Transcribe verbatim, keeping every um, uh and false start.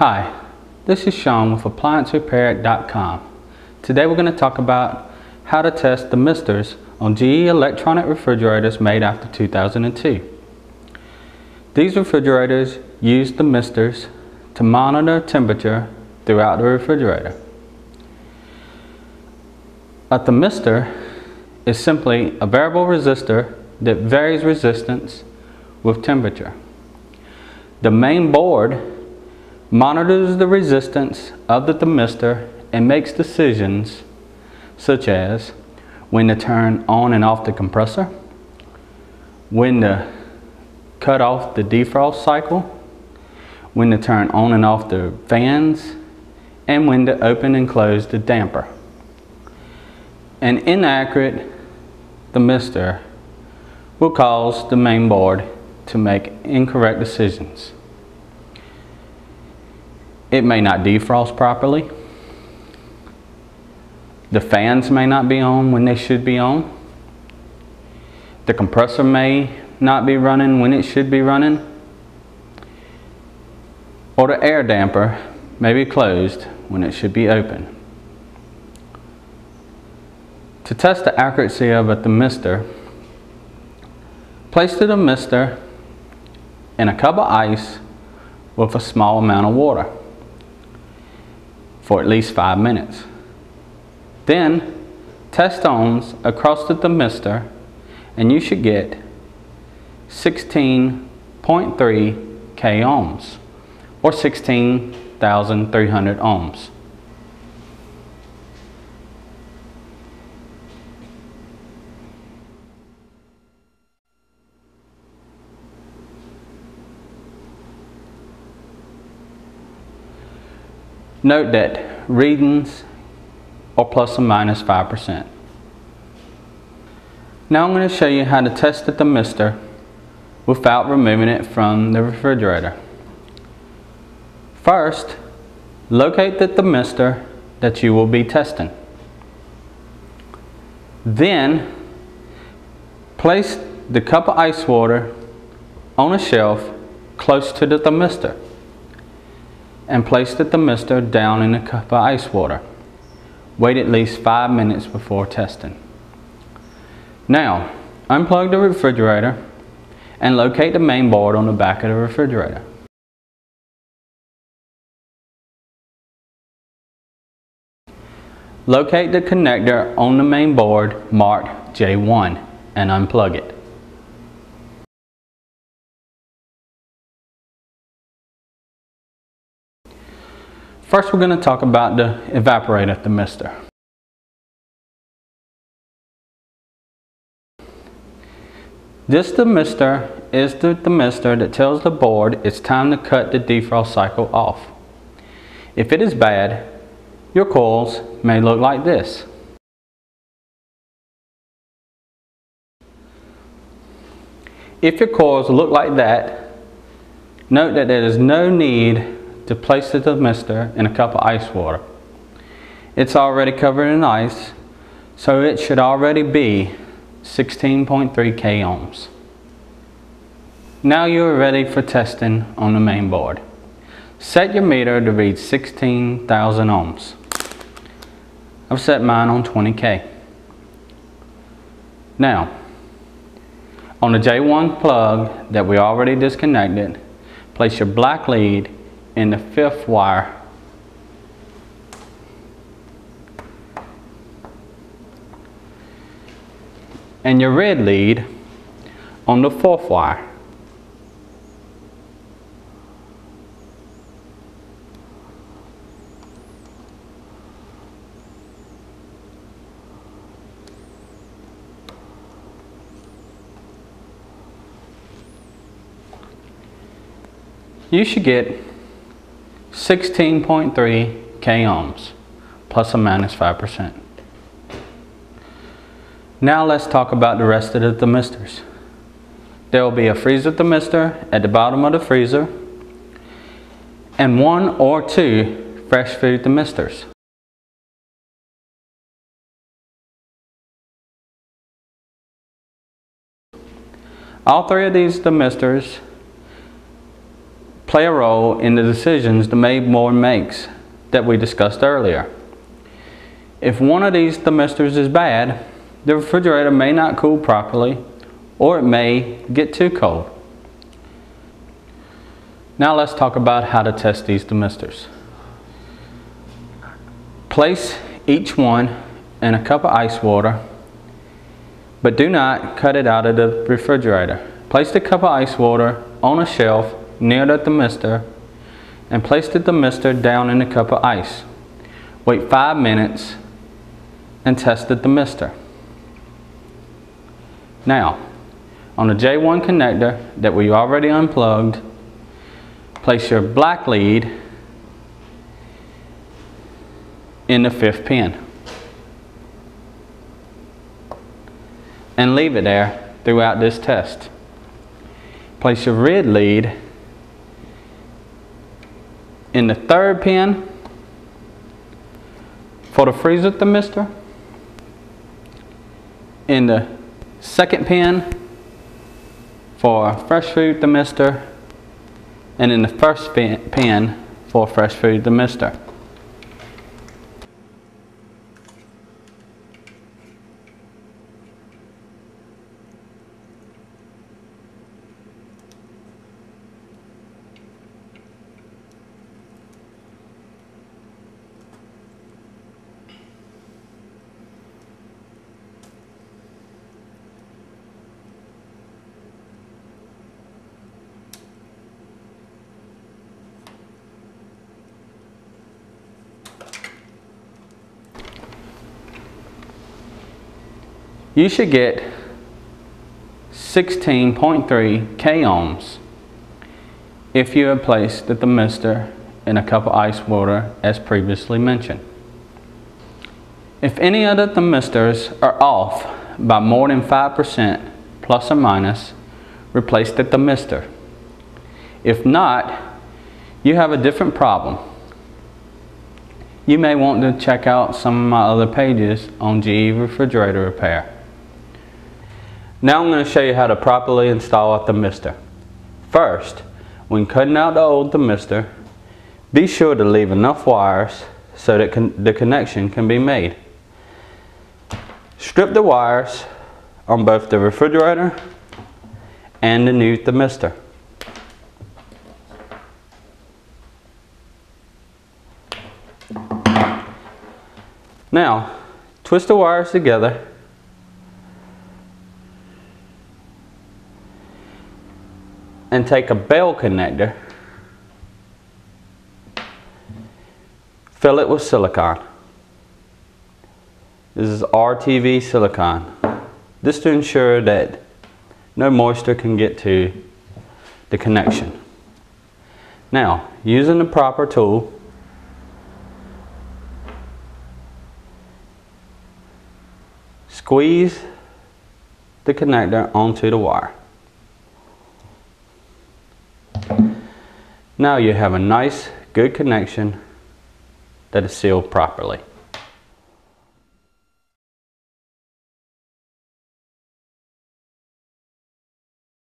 Hi, this is Sean with appliance repair dot com. Today we're going to talk about how to test thermistors on G E electronic refrigerators made after two thousand two. These refrigerators use thermistors to monitor temperature throughout the refrigerator. A thermistor is simply a variable resistor that varies resistance with temperature. The main board monitors the resistance of the thermistor and makes decisions such as when to turn on and off the compressor, when to cut off the defrost cycle, when to turn on and off the fans, and when to open and close the damper. An inaccurate thermistor will cause the main board to make incorrect decisions. It may not defrost properly. The fans may not be on when they should be on. The compressor may not be running when it should be running. Or the air damper may be closed when it should be open. To test the accuracy of a thermistor, place the thermistor in a cup of ice with a small amount of water for at least five minutes. Then test ohms across the thermistor and you should get sixteen point three K ohms or sixteen thousand three hundred ohms. Note that readings are plus or minus five percent. Now I'm going to show you how to test the thermistor without removing it from the refrigerator. First, locate the thermistor that you will be testing. Then, place the cup of ice water on a shelf close to the thermistor and place the thermistor down in a cup of ice water. Wait at least five minutes before testing. Now, unplug the refrigerator and locate the main board on the back of the refrigerator. Locate the connector on the main board marked J one and unplug it. First, we're going to talk about the evaporator thermistor. This thermistor is the thermistor that tells the board it's time to cut the defrost cycle off. If it is bad, your coils may look like this. If your coils look like that, note that there is no need to place the thermistor in a cup of ice water. It's already covered in ice, so it should already be sixteen point three K ohms. Now you are ready for testing on the main board. Set your meter to read sixteen thousand ohms. I've set mine on twenty K. Now, on the J one plug that we already disconnected, place your black lead in the fifth wire and your red lead on the fourth wire. You should get sixteen point three K ohms, plus or minus five percent. Now let's talk about the rest of the thermistors. There will be a freezer thermistor at the bottom of the freezer and one or two fresh food thermistors. All three of these thermistors play a role in the decisions the Maid-Morn makes that we discussed earlier. If one of these thermistors is bad, the refrigerator may not cool properly, or it may get too cold. Now let's talk about how to test these thermistors. Place each one in a cup of ice water, but do not cut it out of the refrigerator. Place the cup of ice water on a shelf near the thermistor and place the thermistor down in the cup of ice. Wait five minutes and test the thermistor. Now, on the J one connector that we already unplugged, place your black lead in the fifth pin and leave it there throughout this test. Place your red lead in the third pin for the freezer thermistor, in the second pin for fresh food thermistor, and in the first pin for fresh food thermistor. You should get sixteen point three k ohms if you have placed the thermistor in a cup of ice water as previously mentioned. If any of the thermistors are off by more than five percent plus or minus, replace the thermistor. If not, you have a different problem. You may want to check out some of my other pages on G E refrigerator repair. Now I'm going to show you how to properly install a thermistor. First, when cutting out the old thermistor, be sure to leave enough wires so that con the connection can be made. Strip the wires on both the refrigerator and the new thermistor. Now, twist the wires together and take a bell connector, fill it with silicone. This is R T V silicone. This to ensure that no moisture can get to the connection. Now, using the proper tool, squeeze the connector onto the wire. Now you have a nice, good connection that is sealed properly.